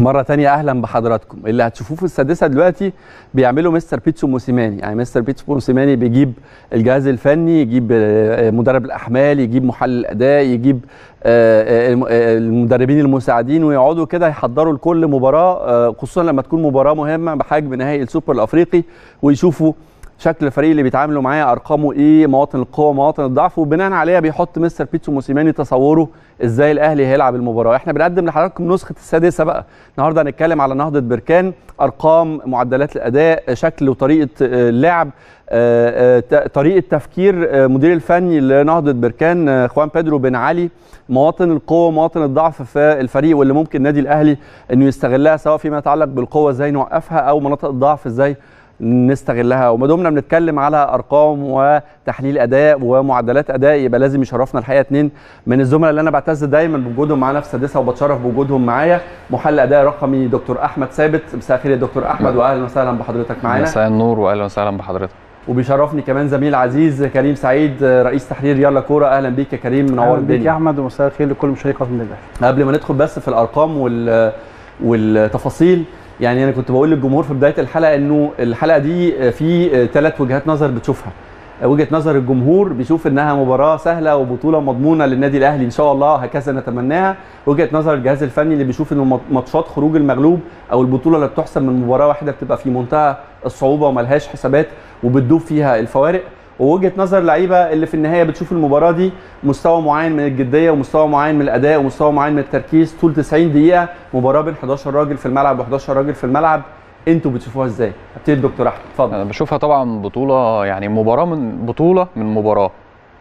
مرة تانية أهلا بحضراتكم. اللي هتشوفوه في السادسة دلوقتي بيعمله مستر بيتسو موسيماني، يعني مستر بيتسو موسيماني بيجيب الجهاز الفني، يجيب مدرب الأحمال، يجيب محلل الأداء، يجيب المدربين المساعدين، ويقعدوا كده يحضروا لكل مباراة، خصوصا لما تكون مباراة مهمة بحجم نهائي السوبر الأفريقي، ويشوفوا شكل الفريق اللي بيتعاملوا معاه، ارقامه ايه، مواطن القوه، مواطن الضعف، وبناء عليها بيحط مستر بيتسو موسيماني تصوره ازاي الاهلي هيلعب المباراه. احنا بنقدم لحضراتكم نسخه السادسه بقى. النهارده هنتكلم على نهضه بركان، ارقام، معدلات الاداء، شكل وطريقه اللعب، طريقه تفكير مدير الفني لنهضه بركان خوان بيدرو بن علي، مواطن القوه، مواطن الضعف في الفريق، واللي ممكن نادي الاهلي انه يستغلها سواء فيما يتعلق بالقوه ازاي نوقفها، او مناطق الضعف ازاي نستغلها. وما دمنا بنتكلم على ارقام وتحليل اداء ومعدلات اداء، يبقى لازم يشرفنا الحقيقه اثنين من الزملاء اللي انا بعتز دايما بوجودهم معانا في السادسه وبتشرف بوجودهم معايا. محلل اداء رقمي دكتور احمد ثابت، مساء الخير يا دكتور احمد واهلا وسهلا بحضرتك معانا. مساء النور واهلا وسهلا بحضرتك. وبيشرفني كمان زميل عزيز كريم سعيد، رئيس تحرير يلا كوره، اهلا بيك يا كريم، منور الدنيا. اهلا بيك يا احمد ومساء الخير لكل مشاهدي قناه الاهلي. قبل ما ندخل بس في الارقام والتفاصيل، يعني أنا كنت بقول للجمهور في بداية الحلقة إنه الحلقة دي في ثلاث وجهات نظر بتشوفها. وجهة نظر الجمهور بيشوف إنها مباراة سهلة وبطولة مضمونة للنادي الأهلي إن شاء الله، هكذا نتمناها. وجهة نظر الجهاز الفني اللي بيشوف إنه ماتشات خروج المغلوب أو البطولة اللي بتحسم من مباراة واحدة بتبقى في منتهى الصعوبة وملهاش حسابات وبتدوب فيها الفوارق. ووجهه نظر اللعيبه اللي في النهايه بتشوف المباراه دي مستوى معين من الجديه ومستوى معين من الاداء ومستوى معين من التركيز طول 90 دقيقه، مباراه بين 11 راجل في الملعب و11 راجل في الملعب. انتوا بتشوفوها ازاي؟ ابتدي الدكتور احمد اتفضل. انا بشوفها طبعا بطوله، يعني مباراه من بطوله من مباراه،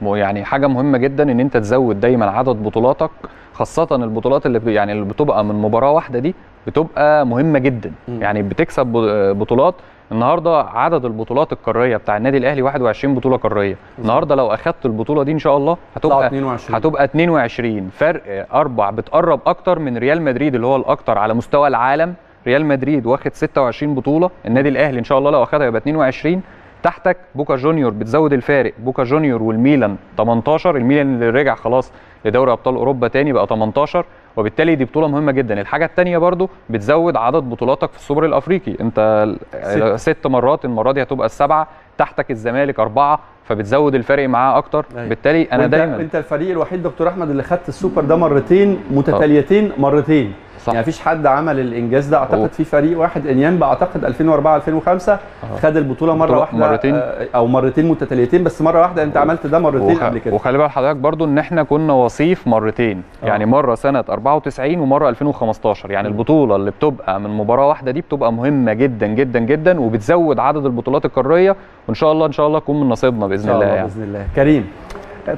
يعني حاجه مهمه جدا ان انت تزود دايما عدد بطولاتك، خاصه البطولات اللي يعني اللي بتبقى من مباراه واحده دي بتبقى مهمه جدا. يعني بتكسب بطولات. النهارده عدد البطولات القاريه بتاع النادي الاهلي 21 بطوله قاريه، النهارده لو اخدت البطوله دي ان شاء الله هتبقى 22 فرق 4، بتقرب اكتر من ريال مدريد اللي هو الاكتر على مستوى العالم. ريال مدريد واخد 26 بطوله، النادي الاهلي ان شاء الله لو اخدها يبقى 22. تحتك بوكا جونيور بتزود الفارق، بوكا جونيور والميلان 18، الميلان اللي رجع خلاص لدوري ابطال اوروبا تاني بقى 18، وبالتالي دي بطوله مهمه جدا. الحاجه الثانيه برضو بتزود عدد بطولاتك في السوبر الافريقي، انت 6 مرات، المره دي هتبقى ال7. تحتك الزمالك 4، فبتزود الفرق معاه اكتر. أيه. بالتالي انا دايما انت الفريق الوحيد دكتور احمد اللي خدت السوبر ده مرتين متتاليتين، مرتين صح. يعني مفيش حد عمل الانجاز ده اعتقد. في فريق واحد انيامبا اعتقد 2004 2005 خد البطوله مره واحده مرتين. او مرتين متتاليتين، بس مره واحده انت عملت ده مرتين قبل كده. وخلي بالك حضرتك برضو ان احنا كنا وصيف مرتين. يعني مره سنه 94 ومره 2015. يعني البطوله اللي بتبقى من مباراه واحده دي بتبقى مهمه جدا جدا جدا، وبتزود عدد البطولات القاريه، وان شاء الله ان شاء الله تكون من نصيبنا باذن الله. يعني باذن الله. كريم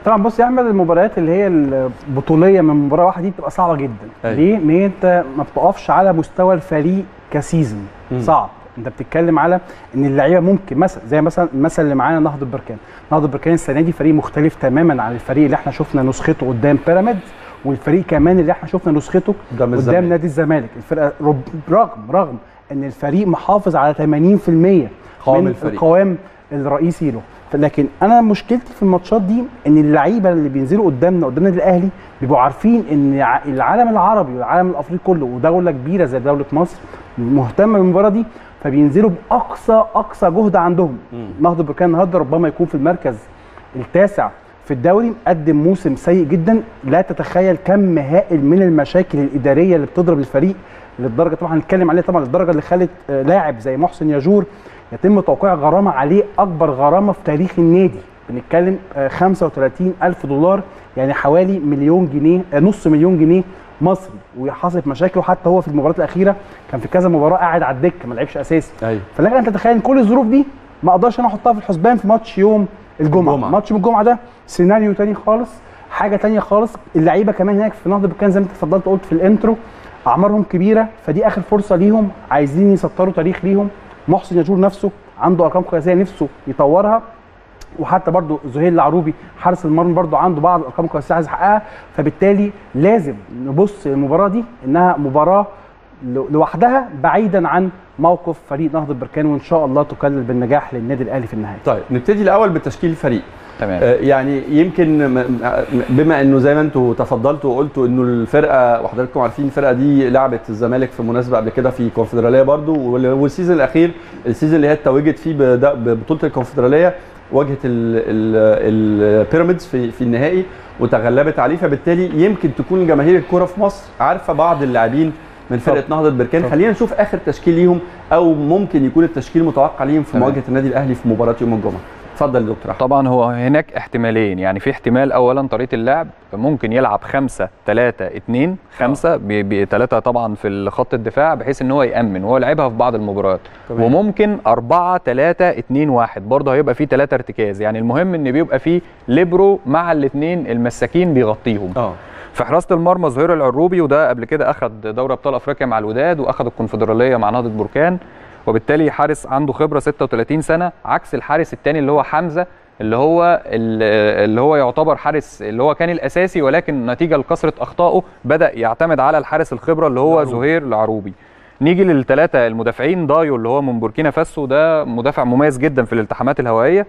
طبعا بص يا احمد، المباريات اللي هي البطوليه من مباراه واحده دي بتبقى صعبه جدا. أيه. ليه؟ ان انت ما بتقفش على مستوى الفريق كسيزون، صعب. انت بتتكلم على ان اللعيبه ممكن مثلا زي مثلا المثل اللي معانا نهضه بركان، نهضه بركان السنه دي فريق مختلف تماما عن الفريق اللي احنا شفنا نسخته قدام بيراميدز، والفريق كمان اللي احنا شفنا نسخته قدام نادي الزمالك. الفرقه رغم ان الفريق محافظ على 80% من القوام الرئيسي له، لكن انا مشكلتي في الماتشات دي ان اللعيبه اللي بينزلوا قدامنا قدام النادي الاهلي بيبقوا عارفين ان العالم العربي والعالم الافريقي كله ودوله كبيره زي دوله مصر مهتمه بالمباراه دي، فبينزلوا باقصى جهد عندهم. نهضه بركان النهارده ربما يكون في المركز التاسع في الدوري، قدم موسم سيء جدا، لا تتخيل كم هائل من المشاكل الاداريه اللي بتضرب الفريق للدرجه طبعا هنتكلم عليها طبعا، للدرجه اللي خلت لاعب زي محسن ياجور يتم توقيع غرامه عليه، اكبر غرامه في تاريخ النادي، بنتكلم 35,000 دولار، يعني حوالي مليون جنيه، نص مليون جنيه مصري. وحصلت مشاكل، وحتى هو في المباريات الاخيره كان في كذا مباراه قاعد على الدكه ما لعبش اساسي. أيوة. فلكن انت تتخيل كل الظروف دي ما اقدرش انا احطها في الحسبان في ماتش يوم الجمعه. ماتش الجمعه ده سيناريو ثاني خالص، حاجه ثانيه خالص. اللعيبه كمان هناك في نهضه بركان زي ما انت اتفضلت قلت في الانترو اعمارهم كبيره، فدي اخر فرصه ليهم، عايزين يسطروا تاريخ ليهم. محسن ياجور نفسه عنده ارقام قياسيه نفسه يطورها، وحتى برضه زهير العروبي حارس المرمى برضه عنده بعض الارقام القياسيه عايز يحققها. فبالتالي لازم نبص للمباراه دي انها مباراه لوحدها بعيدا عن موقف فريق نهضه بركان، وان شاء الله تكلل بالنجاح للنادي الاهلي في النهايه. طيب نبتدي الاول بتشكيل الفريق. تمام. يعني يمكن بما انه زي ما انتم تفضلتوا وقلتوا انه الفرقه وحضراتكم عارفين الفرقه دي لعبت الزمالك في مناسبه قبل كده في الكونفدراليه برضو، والسيزون الاخير السيزون اللي هي اتوجت فيه ببطوله الكونفدراليه واجهت البيراميدز في النهائي وتغلبت عليه، فبالتالي يمكن تكون جماهير الكوره في مصر عارفه بعض اللاعبين من فرقه نهضه بركان. خلينا نشوف اخر تشكيل ليهم او ممكن يكون التشكيل المتوقع ليهم في مواجهه النادي الاهلي في مباراه يوم الجمعه. اتفضل يا دكتور. طبعا هو هناك احتمالين، يعني في احتمال اولا طريقه اللعب ممكن يلعب 5-3-2 5 ب3 طبعا في خط الدفاع بحيث ان هو يامن وهو لعبها في بعض المباريات، وممكن 4-3-2-1 برضه هيبقى فيه 3 ارتكاز، يعني المهم ان بيبقى فيه ليبرو مع الاثنين المساكين بيغطيهم. في حراسه المرمى زهير العروبي، وده قبل كده اخد دوري ابطال افريقيا مع الوداد واخد الكونفدراليه مع نهضه بركان، وبالتالي حارس عنده خبره 36 سنه عكس الحارس الثاني اللي هو حمزه اللي هو يعتبر حارس اللي هو كان الاساسي، ولكن نتيجه لكثره اخطائه بدا يعتمد على الحارس الخبره اللي هو زهير العروبي. نيجي للثلاثه المدافعين، دايو اللي هو من بوركينا فاسو ده مدافع مميز جدا في الالتحامات الهوائيه،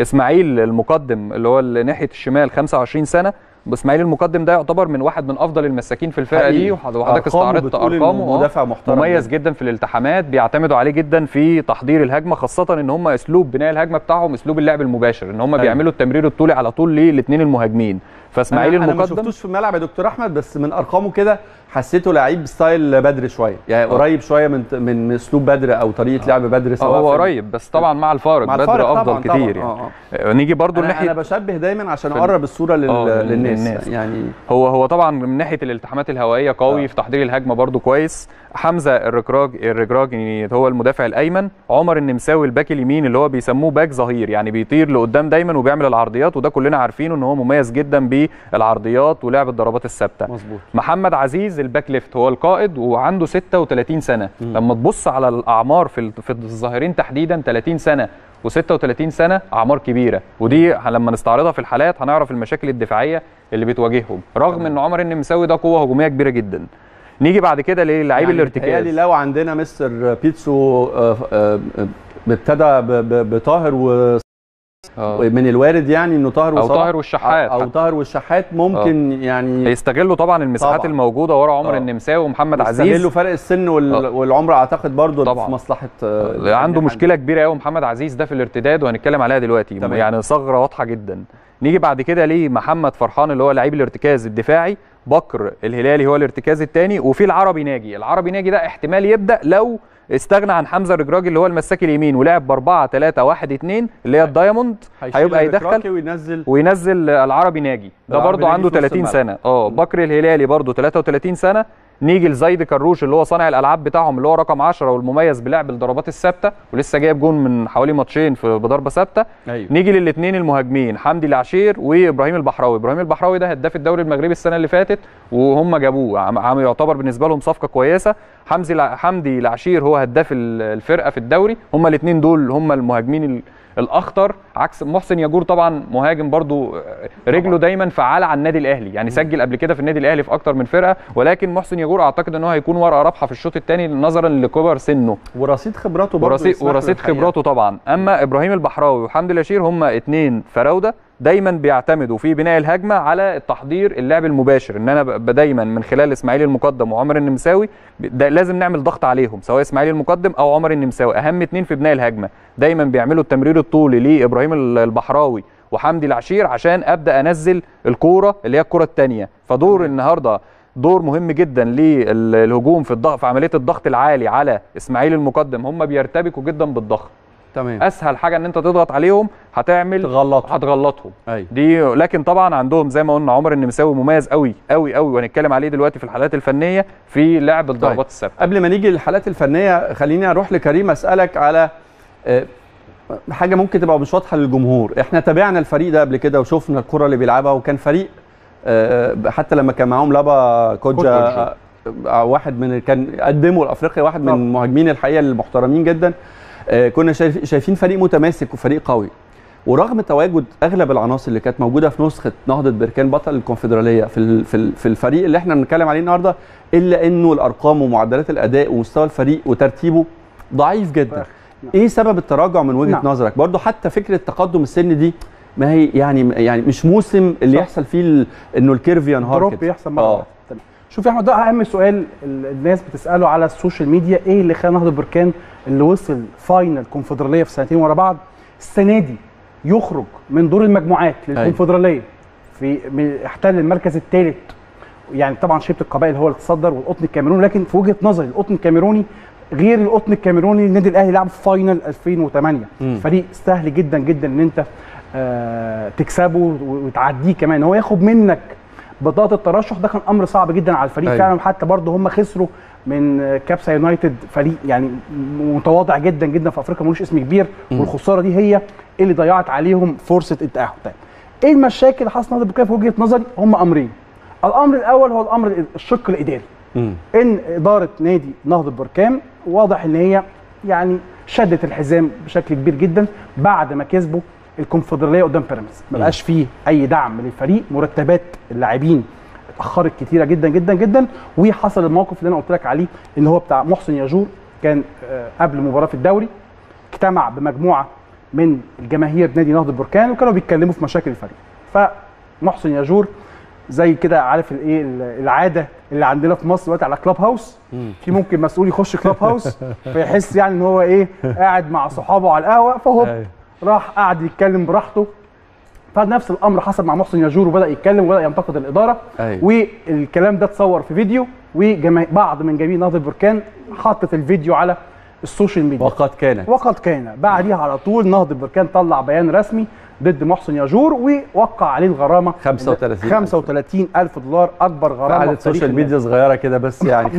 اسماعيل المقدم اللي هو ناحيه الشمال 25 سنه، اسماعيل المقدم ده يعتبر من واحد من افضل المساكين في الفرقه دي، وحضرتك استعرضت ارقامه. مدافع محترم مميز جدا في الالتحامات، بيعتمدوا عليه جدا في تحضير الهجمه، خاصه ان هم اسلوب بناء الهجمه بتاعهم اسلوب اللعب المباشر، ان هم بيعملوا التمرير الطولي على طول للاثنين المهاجمين. فاسماعيل المقدم انا ما شفتوش في الملعب يا دكتور احمد، بس من ارقامه كده حسيته لعيب ستايل بدر شويه، يعني قريب شويه من اسلوب بدر او طريقه لعب بدر، سواء هو قريب بس طبعا مع الفارق بدر افضل كتير. يعني نيجي برضو ناحيه، انا بشبه دايما عشان اقرب الصوره للناس، يعني هو طبعا من ناحيه الالتحامات الهوائيه قوي في تحضير الهجمه برضو كويس. حمزه الرجراجي هو المدافع الايمن، عمر النمساوي الباك اليمين اللي هو بيسموه باك ظهير، يعني بيطير لقدام دايما وبيعمل العرضيات، وده كلنا عارفينه ان هو مميز جدا بالعرضيات ولعب الضربات الثابته. محمد عزيز الباك ليفت هو القائد وعنده 36 سنه، لما تبص على الاعمار في الظاهرين تحديدا 30 سنه و36 سنه اعمار كبيره، ودي لما نستعرضها في الحالات هنعرف المشاكل الدفاعيه اللي بتواجههم، رغم ان عمر النمساوي ده قوه هجوميه كبيره جدا. نيجي بعد كده للاعيب الارتكاز، يعني لو عندنا مستر بيتسو ابتدى بطاهر من الوارد، يعني انه طاهر وصلاح او طاهر والشحات ممكن يعني يستغلوا طبعا المساحات الموجوده ورا عمر النمساوي ومحمد عزيز، يستغلوا فرق السن والعمر اعتقد برضو في مصلحه. عنده مشكله كبيره قوي محمد عزيز ده في الارتداد وهنتكلم عليها دلوقتي، يعني ثغره واضحه جدا. نيجي بعد كده محمد فرحان اللي هو لعيب الارتكاز الدفاعي، بكر الهلالي هو الارتكاز الثاني، وفي العربي ناجي ده احتمال يبدا لو استغنى عن حمزه الرجراجي اللي هو المساك اليمين ولعب ب 4-3-1-2 اللي هي الدايموند، هيبقى يدخل وينزل العربي ناجي ده برضه عنده 30 سنه. بكر الهلالي برضه 33 سنه. نيجي لزيد كروش اللي هو صانع الالعاب بتاعهم اللي هو رقم 10 والمميز بلعب الضربات الثابته ولسه جايب جون من حوالي ماتشين بضربه ثابته. نيجي للاثنين المهاجمين حمدي العشير وابراهيم البحراوي. ابراهيم البحراوي ده هداف الدوري المغربي السنه اللي فاتت وهم جابوه، عم يعتبر بالنسبه لهم صفقه كويسه. حمدي العشير هو هداف الفرقه في الدوري، هم الاثنين دول هم المهاجمين الاخطر، عكس محسن ياجور طبعا مهاجم برضو رجله دايما فعاله على النادي الاهلي، يعني سجل قبل كده في النادي الاهلي في اكتر من فرقه، ولكن محسن ياجور اعتقد ان هو هيكون ورقه رابحه في الشوط الثاني نظرا لكبر سنه ورصيد خبراته طبعا. اما ابراهيم البحراوي وحمدي الاشير هم اثنين فراوده دايما بيعتمدوا في بناء الهجمه على التحضير اللعب المباشر، ان انا دايما من خلال اسماعيل المقدم وعمر النمساوي ده لازم نعمل ضغط عليهم، سواء اسماعيل المقدم او عمر النمساوي اهم اثنين في بناء الهجمه، دايما بيعملوا التمرير الطولي لابراهيم البحراوي وحمدي العشير عشان ابدا انزل الكوره اللي هي الكوره الثانيه. فدور النهارده دور مهم جدا للهجوم في الضغط، في عمليه الضغط العالي على اسماعيل المقدم، هم بيرتبكوا جدا بالضغط. تمام. اسهل حاجه ان انت تضغط عليهم هتغلطهم. دي لكن طبعا عندهم زي ما قلنا عمر النمساوي مميز قوي قوي قوي وهنتكلم عليه دلوقتي في الحالات الفنيه في لعب الضربات الثابته. قبل ما نيجي للحالات الفنيه خليني اروح لكريم اسالك على حاجه ممكن تبقى مش واضحه للجمهور. احنا تابعنا الفريق ده قبل كده وشفنا الكره اللي بيلعبها، وكان فريق حتى لما كان معاهم لابا كوجا واحد من كان قدموا لافريقيا واحد من المهاجمين الحقيقه المحترمين جدا، كنا شايفين فريق متماسك وفريق قوي، ورغم تواجد اغلب العناصر اللي كانت موجوده في نسخه نهضه بركان بطل الكونفدراليه في الفريق اللي احنا بنتكلم عليه النهارده، الا انه الارقام ومعدلات الاداء ومستوى الفريق وترتيبه ضعيف جدا. ايه سبب التراجع من وجهه نظرك؟ برضو حتى فكره تقدم السن دي ما هي يعني مش موسم اللي يحصل فيه انه الكيرف ينهار كده، يحصل مره واحده. شوف يا احمد، ده اهم سؤال الناس بتساله على السوشيال ميديا، ايه اللي خلى نهضه بركان اللي وصل فاينل كونفدراليه في سنتين ورا بعض السنه دي يخرج من دور المجموعات للكونفدراليه، في احتل المركز الثالث، يعني طبعا شبه القبائل هو اللي تصدر والقطن الكاميروني، لكن في وجهه نظري القطن الكاميروني غير القطن الكاميروني. النادي الاهلي لعب فاينل 2008، فريق سهل جدا جدا ان انت تكسبه وتعديه، كمان هو ياخد منك بطاقه الترشح، ده كان امر صعب جدا على الفريق. فعلا حتى برضه هم خسروا من كابسا يونايتد، فريق يعني متواضع جدا جدا في افريقيا ملوش اسم كبير، والخساره دي هي اللي ضيعت عليهم فرصه التاهل. طيب ايه المشاكل اللي حصلت نهضه بركان في وجهه نظري؟ هم امرين. الامر الاول هو الامر الشق الاداري، ان اداره نادي نهضه بركان واضح ان هي يعني شدت الحزام بشكل كبير جدا بعد ما كسبوا الكونفدراليه قدام بيراميدز، ما بقاش فيه اي دعم للفريق، مرتبات اللاعبين اتاخرت كتيره جدا جدا جدا، وحصل الموقف اللي انا قلت لك عليه اللي هو بتاع محسن ياجور. كان قبل مباراه الدوري اجتمع بمجموعه من الجماهير بنادي نهضه بركان وكانوا بيتكلموا في مشاكل الفريق، فمحسن ياجور زي كده عارف الايه العاده اللي عندنا في مصر دلوقتي على كلاب هاوس، في ممكن مسؤول يخش كلاب هاوس فيحس يعني ان هو ايه قاعد مع صحابه على القهوه، فهوب راح قعد يتكلم براحته. فنفس الامر حصل مع محسن ياجور وبدا يتكلم وبدا ينتقد الاداره، والكلام ده اتصور في فيديو، وبعض من جماهير نهضه بركان حطت الفيديو على السوشيال ميديا. وقد كان بعديها على طول نهضه بركان طلع بيان رسمي ضد محسن ياجور ووقع عليه الغرامه 35 ألف $35,000، اكبر غرامه على السوشيال ميديا، صغيره كده بس يعني $35,000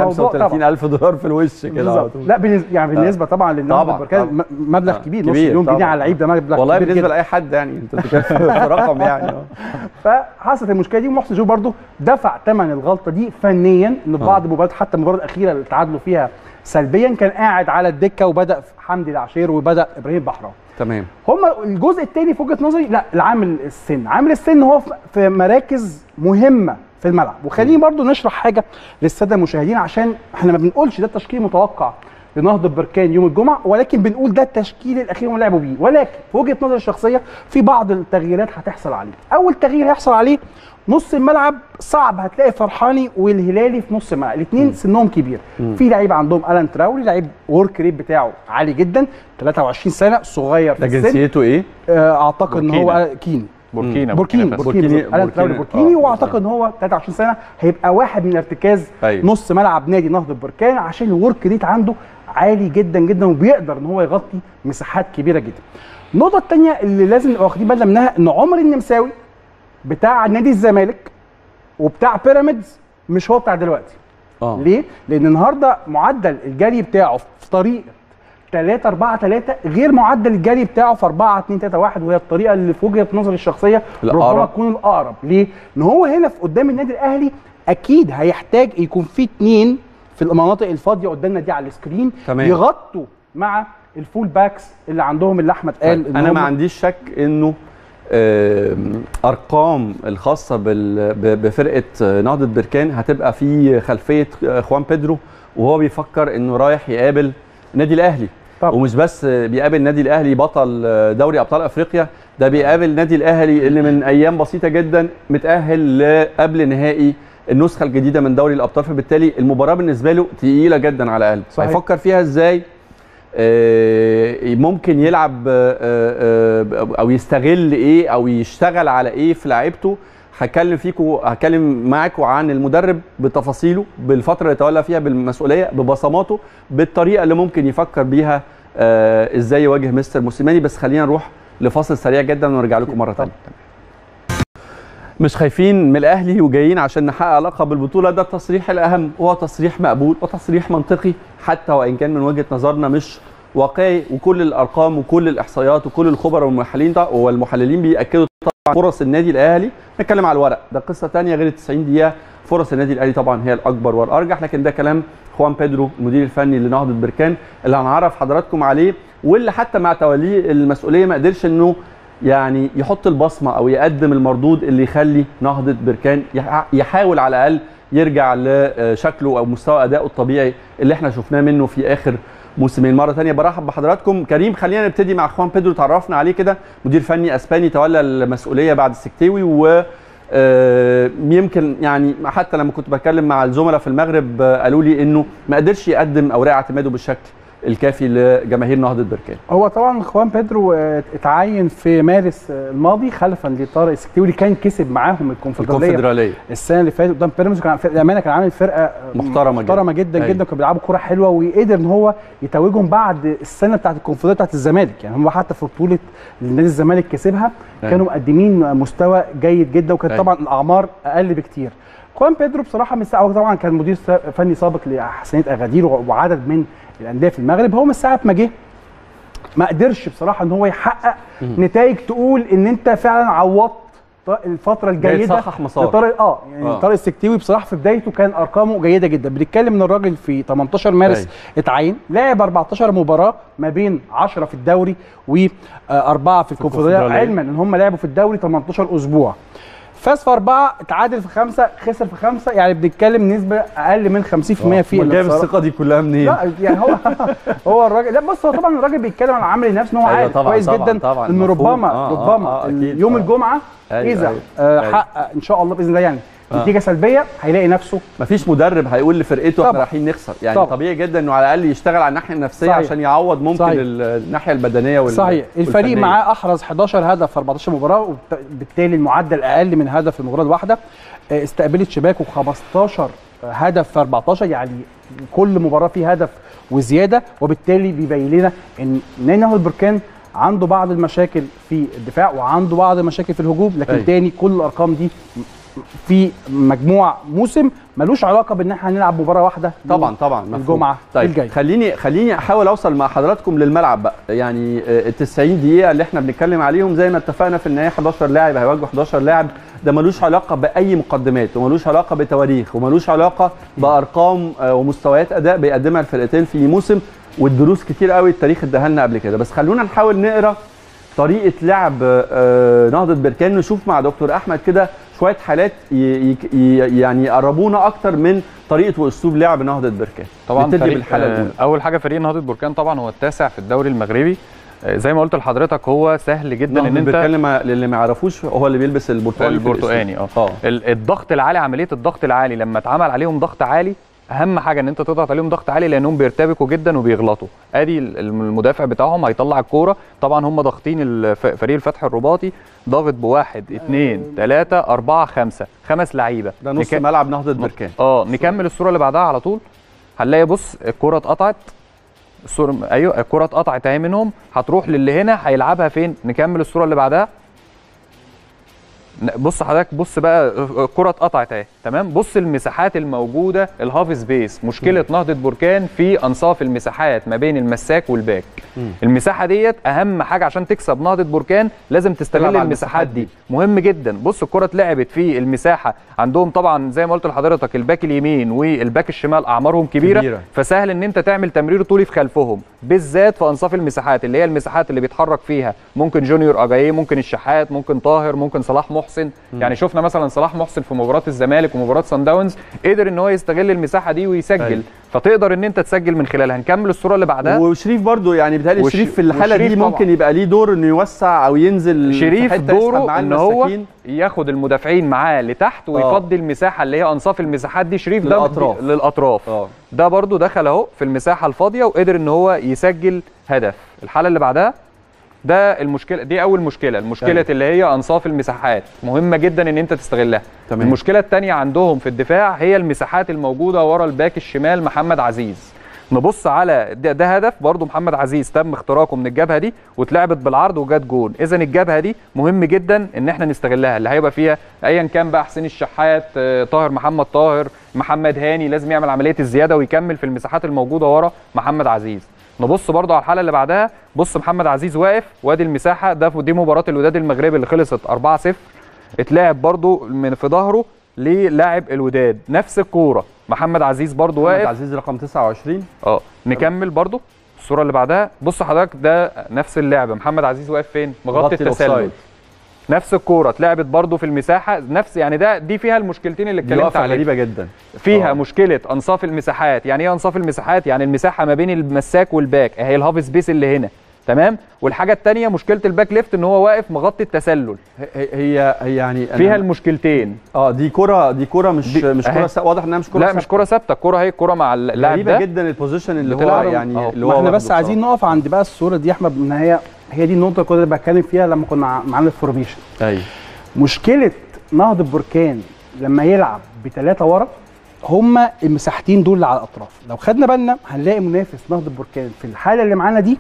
في الوش كده. لا يعني بالنسبه طبعا لنهضه بركان مبلغ كبير، نص مليون جنيه على لعيب ده مبلغ كبير والله بالنسبه لاي حد، يعني انت بتتكلم في رقم يعني. فحصلت المشكله دي، ومحسن ياجور برضه دفع ثمن الغلطه دي فنيا، ان بعض مباريات حتى المباراه الاخيره اللي تعادلوا فيها سلبيا كان قاعد على الدكه وبدا حمدي العشير وبدا ابراهيم بحراوي. تمام. هما الجزء الثاني في وجهه نظري لا، العامل السن، عامل السن هو في مراكز مهمه في الملعب. وخليني برضو نشرح حاجه للساده المشاهدين، عشان احنا ما بنقولش ده التشكيل المتوقع لنهضه بركان يوم الجمعه، ولكن بنقول ده التشكيل الاخير اللي لعبوا بيه، ولكن في وجهه نظري الشخصيه في بعض التغييرات هتحصل عليه. اول تغيير هيحصل عليه نص الملعب، صعب هتلاقي فرحاني والهلالي في نص الملعب، الاثنين سنهم كبير. في لعيب عندهم الان تراوري، لعيب ورك ريت بتاعه عالي جدا، 23 سنه صغير في السن. جنسيته ايه؟ اعتقد ان هو بوركيني، واعتقد ان هو 23 سنه، هيبقى واحد من ارتكاز نص ملعب نادي نهضه بركان، عشان الورك ريت عنده عالي جدا جدا وبيقدر ان هو يغطي مساحات كبيره جدا. النقطه الثانيه اللي لازم نبقى واخدين بالنا منها، ان عمر النمساوي بتاع نادي الزمالك وبتاع بيراميدز مش هو بتاع دلوقتي. ليه؟ لان النهارده معدل الجري بتاعه في طريقه 3-4-3 غير معدل الجري بتاعه في 4-2-3-1، وهي الطريقه اللي في وجهه نظري الشخصيه ربما تكون الاقرب. ليه؟ ان هو هنا في قدام النادي الاهلي اكيد هيحتاج يكون في اثنين في المناطق الفاضيه قدامنا دي على السكرين يغطوا مع الفول باكس اللي عندهم، اللي احمد قال. انا ما عنديش شك انه ارقام الخاصه بفرقه نهضه بركان هتبقى في خلفيه خوان بيدرو، وهو بيفكر انه رايح يقابل النادي الاهلي. طب. ومش بس بيقابل النادي الاهلي بطل دوري ابطال افريقيا، ده بيقابل النادي الاهلي اللي من ايام بسيطه جدا متاهل لقبل نهائي النسخه الجديده من دوري الابطال، فبالتالي المباراه بالنسبه له تقيله جدا على قلبه. هيفكر فيها ازاي؟ ممكن يلعب او يستغل ايه او يشتغل على ايه في لعيبته. هكلم معاكم عن المدرب بتفاصيله، بالفتره اللي تولى فيها بالمسؤوليه، ببصماته، بالطريقه اللي ممكن يفكر بيها ازاي يواجه مستر موسيماني. بس خلينا نروح لفاصل سريع جدا ونرجع لكم مره ثانيه. مش خايفين من الاهلي وجايين عشان نحقق لقب البطوله، ده التصريح الاهم، وهو تصريح مقبول وتصريح منطقي حتى وان كان من وجهه نظرنا مش واقعي، وكل الارقام وكل الاحصائيات وكل الخبراء والمحللين بياكدوا طبعا فرص النادي الاهلي. نتكلم على الورق، ده قصه ثانيه غير ال 90 دقيقه، فرص النادي الاهلي طبعا هي الاكبر والارجح، لكن ده كلام خوان بيدرو المدير الفني لنهضه بركان اللي هنعرف حضراتكم عليه، واللي حتى مع توليه المسؤوليه ما قدرش انه يعني يحط البصمه او يقدم المردود اللي يخلي نهضه بركان يحاول على الاقل يرجع لشكله او مستوى ادائه الطبيعي اللي احنا شفناه منه في اخر موسمين. مره ثانيه برحب بحضراتكم. كريم، خلينا نبتدي مع خوان بيدرو، تعرفنا عليه كده، مدير فني اسباني تولى المسؤوليه بعد السكتاوي، و يمكن يعني حتى لما كنت بتكلم مع الزملاء في المغرب قالوا لي انه ما قدرش يقدم اوراق اعتماده بالشكل الكافي لجماهير نهضه بركان. هو طبعا خوان بيدرو اتعين في مارس الماضي خلفا لطارق السكتاوي اللي كان كسب معاهم الكونفدراليه السنه اللي فاتت قدام بيراميدز. كان للامانه كان عامل فرقه محترمه جدا وكانوا بيلعبوا كوره حلوه، وقدر ان هو يتوجهم بعد السنه بتاعه الكونفدراليه بتاعه الزمالك. يعني هم حتى في بطوله نادي الزمالك كسبها كانوا مقدمين مستوى جيد جدا، وكانت طبعا الاعمار اقل بكتير. خوان بيدرو بصراحه من ساعه، طبعا كان مدير فني سابق لحسنيه اغادير وعدد من الانديه في المغرب، هو من ساعه ما جه ما قدرش بصراحه ان هو يحقق نتائج تقول ان انت فعلا عوضت الفتره الجيده لطارق يعني طارق السكتاوي. بصراحه في بدايته كان ارقامه جيده جدا، بنتكلم ان الراجل في 18 مارس اتعين، لعب 14 مباراه ما بين 10 في الدوري و4 في الكونفدراليه، علما ان هم لعبوا في الدوري 18 اسبوع، فاز في 4، اتعادل في 5، خسر في 5، يعني بنتكلم نسبه اقل من 50% في اللي جايب الثقه دي كلها منين؟ لا يعني هو الراجل، لا بص، هو طبعا الراجل بيتكلم عن عمل النفس ان هو عارف كويس جدا ان ربما يوم الجمعه اذا حقق ان شاء الله باذن الله يعني نتيجه سلبيه هيلاقي نفسه. مفيش مدرب هيقول لفرقته احنا رايحين نخسر، يعني طبيعي جدا انه على الاقل يشتغل على الناحيه النفسيه عشان يعوض ممكن الناحيه البدنيه صحيح. الفريق معاه احرز 11 هدف في 14 مباراه، وبالتالي المعدل اقل من هدف في المباراه الواحده. استقبلت شباكه 15 هدف في 14، يعني كل مباراه فيه هدف وزياده، وبالتالي بيبين لنا ان نادي نهضه بركان عنده بعض المشاكل في الدفاع وعنده بعض المشاكل في الهجوم، لكن تاني كل الارقام دي في مجموع موسم ملوش علاقه بان احنا هنلعب مباراه واحده طبعا الجمعه الجايه. خليني احاول اوصل مع حضراتكم للملعب بقى، يعني ال 90 دقيقه اللي احنا بنتكلم عليهم زي ما اتفقنا في النهايه 11 لاعب هيواجهوا 11 لاعب، ده ملوش علاقه باي مقدمات وملوش علاقه بتواريخ وملوش علاقه بارقام ومستويات اداء بيقدمها الفرقتين في موسم، والدروس كتير قوي التاريخ اداها لنا قبل كده. بس خلونا نحاول نقرا طريقه لعب نهضه بركان، نشوف مع دكتور احمد كده شويه حالات يعني يقربونا اكتر من طريقه واسلوب لعب نهضه بركان. طبعا اول حاجه فريق نهضه بركان طبعا هو التاسع في الدوري المغربي، زي ما قلت لحضرتك هو سهل جدا ان انت بتكلم للي ما يعرفوش، هو اللي بيلبس البرتقاني الضغط العالي، عمليه الضغط العالي لما اتعمل عليهم ضغط عالي اهم حاجه ان انت تضغط عليهم ضغط عالي لانهم بيرتبكوا جدا وبيغلطوا. ادي المدافع بتاعهم هيطلع الكوره، طبعا هم ضاغطين فريق الفتح الرباطي، ضاغط بواحد 2 3 4 5 5 لعيبه، ده نص ملعب نهضه بركان. نكمل الصوره اللي بعدها على طول، هنلاقي بص الكوره اتقطعت، الصوره الكوره اتقطعت اهي منهم، هتروح للي هنا هيلعبها فين، نكمل الصوره اللي بعدها، بص حضرتك، بص بقى الكره اتقطعت اهي، تمام، بص المساحات الموجوده، الهاف سبيس. مشكله نهضه بركان في انصاف المساحات ما بين المساك والباك، المساحه ديت اهم حاجه عشان تكسب نهضه بركان، لازم تستغل المساحات دي، مهم جدا. بص الكره اتلعبت في المساحه عندهم، طبعا زي ما قلت لحضرتك الباك اليمين والباك الشمال اعمارهم كبيره، فسهل ان انت تعمل تمرير طولي في خلفهم، بالذات في انصاف المساحات اللي هي المساحات اللي بيتحرك فيها ممكن جونيور اجاييه، ممكن الشحات، ممكن طاهر، ممكن صلاح محسن. يعني شفنا مثلا صلاح محسن في مباراه الزمالك ومباراه صن داونز قدر ان هو يستغل المساحه دي ويسجل، فتقدر ان انت تسجل من خلالها. هنكمل الصوره اللي بعدها، وشريف برضو يعني بيتهيألي شريف في الحاله دي ممكن يبقى ليه دور انه يوسع او ينزل، شريف دوره ان هو ياخد المدافعين معاه لتحت ويفضي المساحه اللي هي انصاف المساحات دي، شريف ده للاطراف. ده برضو دخل اهو في المساحه الفاضيه وقدر ان هو يسجل هدف. الحاله اللي بعدها، ده المشكله دي، اول مشكله، المشكله اللي هي انصاف المساحات، مهمه جدا ان انت تستغلها. المشكله الثانيه عندهم في الدفاع هي المساحات الموجوده ورا الباك الشمال محمد عزيز. نبص على ده هدف برضو محمد عزيز تم اختراقه من الجبهه دي واتلعبت بالعرض وجت جون. اذا الجبهه دي مهم جدا ان احنا نستغلها، اللي هيبقى فيها ايا كان بقى حسين الشحات، طاهر، محمد طاهر، محمد هاني، لازم يعمل عمليه الزياده ويكمل في المساحات الموجوده ورا محمد عزيز. نبص برضو على الحاله اللي بعدها، بص محمد عزيز واقف وادي المساحه، دي مباراه الوداد المغربي اللي خلصت 4-0، اتلعب برضو من في ظهره للاعب الوداد نفس الكوره، محمد عزيز برضو واقف، محمد عزيز رقم 29. نكمل برضو الصوره اللي بعدها، بص حضرتك ده نفس اللعبه، محمد عزيز واقف فين؟ مغطي التسلل، نفس الكوره اتلعبت برضو في المساحه نفس، يعني دي فيها المشكلتين اللي اتكلمت عليها. غريبه جدا فيها مشكله انصاف المساحات. يعني ايه انصاف المساحات؟ يعني المساحه ما بين المساك والباك اهي الهاف سبيس اللي هنا تمام، والحاجه الثانيه مشكله الباك ليفت ان هو واقف مغطي التسلل. هي يعني فيها المشكلتين. دي كره مش كره واضح انها مش كره لا ثابتة. مش كره ثابته، الكره هي الكره مع اللاعب. غريبه جدا البوزيشن اللي هو يعني اللي هو احنا بس عايزين نقف عند بقى الصوره دي يا احمد، ان هي دي النقطه اللي كنت بتكلم فيها لما كنا معانا الفورميشن. ايوه مشكله نهضه بركان لما يلعب بثلاثه ورا هم المساحتين دول اللي على الاطراف. لو خدنا بالنا هنلاقي منافس نهضه بركان في الحاله اللي معانا دي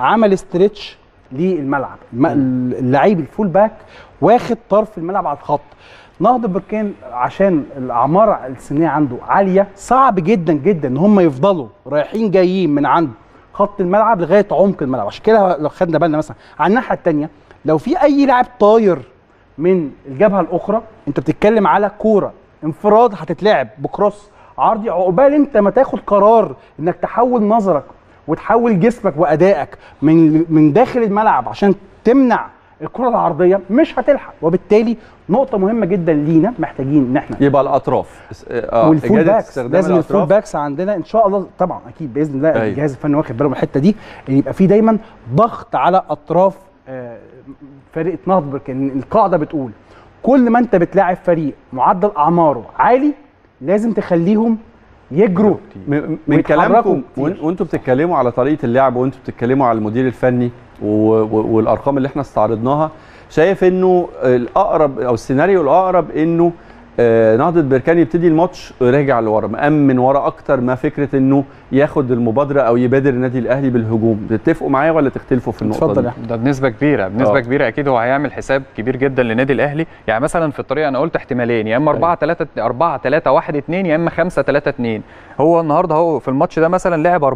عمل استريتش للملعب، اللعيب الفول باك واخد طرف الملعب على الخط. نهضه بركان عشان الاعمار السنيه عنده عاليه صعب جدا جدا ان هم يفضلوا رايحين جايين من عند خط الملعب لغايه عمق الملعب. عشان كده لو خدنا بالنا مثلا على الناحيه الثانيه لو في اي لاعب طاير من الجبهه الاخرى، انت بتتكلم على كوره انفراد هتتلعب بكروس عرضي، عقبال انت ما تاخد قرار انك تحول نظرك وتحول جسمك وادائك من داخل الملعب عشان تمنع الكره العرضيه مش هتلحق. وبالتالي نقطه مهمه جدا لينا محتاجين ان احنا يبقى الاطراف والفول باكس، لازم الفول باكس عندنا ان شاء الله طبعا اكيد باذن الله. الجهاز الفني واخد باله من الحته دي ان يبقى في دايما ضغط على اطراف فريق نهضه بركان. القاعده بتقول كل ما انت بتلاعب فريق معدل اعماره عالي لازم تخليهم يجروا. من كلامكم وانتم بتتكلموا على طريقه اللعب وانتم بتتكلموا على المدير الفني والارقام اللي احنا استعرضناها، شايف انه الاقرب او السيناريو الاقرب انه نهضه بركان يبتدي الماتش راجع لورا، مأمن ورا اكتر ما فكره انه ياخد المبادره او يبادر النادي الاهلي بالهجوم. تتفقوا معايا ولا تختلفوا في النقطه دي؟ ده بنسبه كبيره، بنسبه كبيره اكيد هو هيعمل حساب كبير جدا للنادي الاهلي. يعني مثلا في الطريقه انا قلت احتمالين، يا اما 4-3-1-2 يا اما 5-3-2. هو النهارده هو في الماتش ده مثلا لعب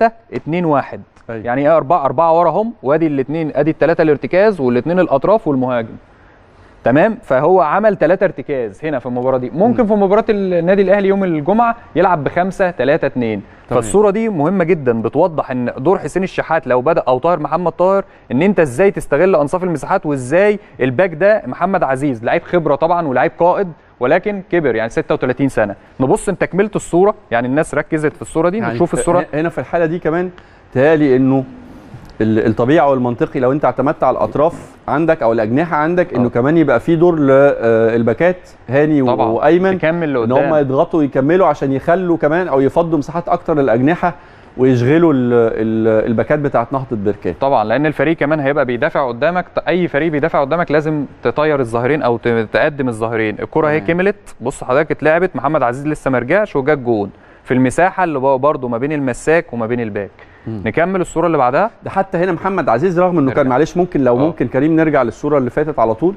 4-3-2-1. يعني ايه 4 وراهم وادي الاثنين، ادي الثلاثه الارتكاز والاثنين الاطراف والمهاجم. تمام، فهو عمل 3 ارتكاز هنا في المباراه دي. ممكن في مباراه النادي الاهلي يوم الجمعه يلعب ب5-3-2. فالصوره دي مهمه جدا، بتوضح ان دور حسين الشحات لو بدا او طاهر محمد طاهر ان انت ازاي تستغل انصاف المساحات، وازاي الباك ده محمد عزيز لعيب خبره طبعا ولعيب قائد ولكن كبر، يعني 36 سنه. نبص انت كملت الصوره، يعني الناس ركزت في الصوره دي، يعني نشوف الصوره هنا في الحاله دي كمان. تهيألي انه الطبيعي والمنطقي لو انت اعتمدت على الاطراف عندك او الاجنحه عندك انه كمان يبقى في دور للباكات هاني وايمن ان هم يضغطوا يكملوا عشان يخلوا كمان او يفضوا مساحات اكتر للاجنحه ويشغلوا الباكات بتاعت نهضه بركان. طبعا لان الفريق كمان هيبقى بيدافع قدامك، اي فريق بيدافع قدامك لازم تطير الظاهرين او تقدم الظاهرين. الكره هي كملت، بص حضرتك اتلعبت، محمد عزيز لسه ما رجعش وجا الجون في المساحه اللي برضه ما بين المساك وما بين الباك. نكمل الصوره اللي بعدها. ده حتى هنا محمد عزيز رغم انه كان معلش ممكن لو ممكن كريم نرجع للصوره اللي فاتت على طول.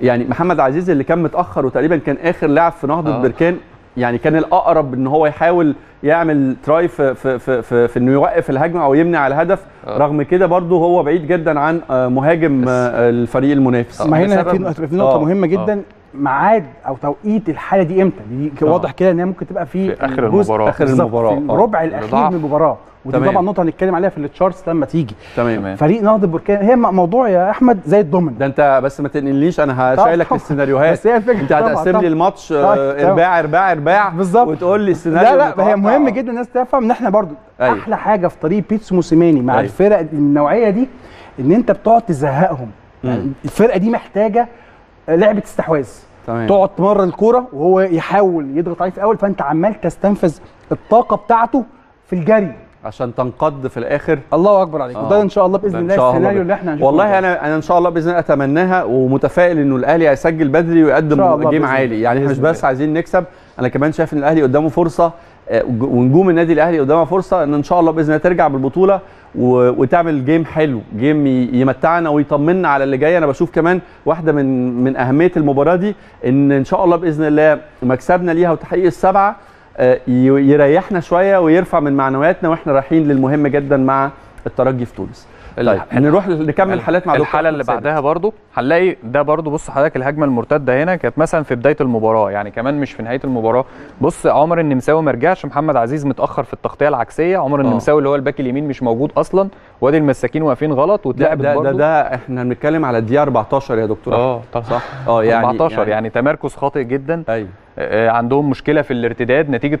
يعني محمد عزيز اللي كان متاخر وتقريبا كان اخر لاعب في نهضه بركان، يعني كان الاقرب ان هو يحاول يعمل تراي في انه يوقف الهجمه او يمنع الهدف. رغم كده برده هو بعيد جدا عن مهاجم الفريق المنافس. ما هنا في نقطه مهمه جدا. ميعاد او توقيت الحاله دي امتى؟ دي واضح كده ان هي ممكن تبقى في اخر المباراه، اخر المباراه، في الربع الاخير من المباراه. ودي طبعا نقطه هنتكلم عليها في التشارتس لما تيجي. تمام. فريق نهضه بركان هي موضوع يا احمد زي الضمن ده، انت بس ما تنقلنيش انا هشايلك السيناريوهات. بس هي الفكره انت هتقسم لي الماتش ارباع ارباع ارباع بالظبط وتقول لي السيناريو. لا هي مهم جدا الناس تفهم ان احنا برضو احلى حاجه في طريق بيتسو موسيماني مع الفرق النوعيه دي ان انت بتقعد تزهقهم. الفرقه دي محتاجه لعبه استحواذ، تقعد تمرر الكوره وهو يحاول يضغط عليه في الاول، فانت عمال تستنفذ الطاقه بتاعته في الجري عشان تنقض في الاخر. الله اكبر عليك. وده ان شاء الله باذن الله السيناريو اللي احنا هنشوفه. والله انا ان شاء الله باذن الله اتمناها، ومتفائل انه الاهلي هيسجل بدري ويقدم جيم عالي. يعني مش بس عايزين نكسب، انا كمان شايف ان الاهلي قدامه فرصه ونجوم النادي الاهلي قدامها فرصه ان شاء الله باذن الله ترجع بالبطوله وتعمل جيم حلو، جيم يمتعنا ويطمنا على اللي جاي. انا بشوف كمان واحده من اهميه المباراه دي ان شاء الله باذن الله مكسبنا ليها وتحقيق ال7 يريحنا شويه ويرفع من معنوياتنا واحنا رايحين للمهم جدا مع الترجي في تونس. طيب هنروح نكمل حالات مع الحاله اللي بعدها برضو هنلاقي ده برضو. بص حضرتك الهجمه المرتده هنا كانت مثلا في بدايه المباراه، يعني كمان مش في نهايه المباراه. بص عمر النمساوي ما رجعش، محمد عزيز متاخر في التغطيه العكسيه، عمر النمساوي اللي هو الباك اليمين مش موجود اصلا، وادي المساكين واقفين غلط واتلعبت برضو. ده احنا بنتكلم على الدقيقه 14 يا دكتور. صح. يعني 14 يعني تمركز خاطئ جدا. ايوه عندهم مشكله في الارتداد نتيجه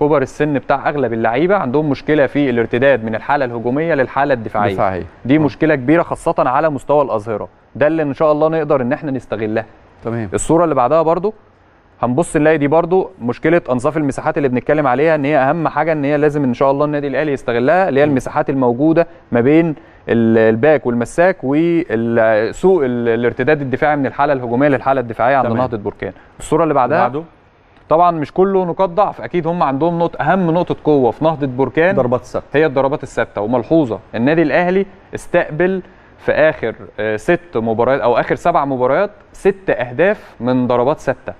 كبر السن بتاع اغلب اللعيبه، عندهم مشكله في الارتداد من الحاله الهجوميه للحاله الدفاعيه. دي مشكله كبيره خاصه على مستوى الاظهره، ده اللي ان شاء الله نقدر ان احنا نستغلها. تمام. الصوره اللي بعدها برضو هنبص نلاقي دي برضو مشكله انظاف المساحات اللي بنتكلم عليها، ان هي اهم حاجه ان هي لازم ان شاء الله النادي الاهلي يستغلها، اللي هي المساحات الموجوده ما بين الباك والمساك وسوء الارتداد الدفاعي من الحاله الهجوميه للحاله الدفاعيه عند نهضه بركان. الصوره اللي بعدها طبعا مش كله نقاط ضعف، اكيد هم عندهم نقطه اهم نقطه قوه في نهضه بركان ضربات الثابته، هي الضربات الثابته. وملحوظه النادي الاهلي استقبل في اخر 6 مباريات او اخر 7 مباريات 6 اهداف من ضربات ثابته.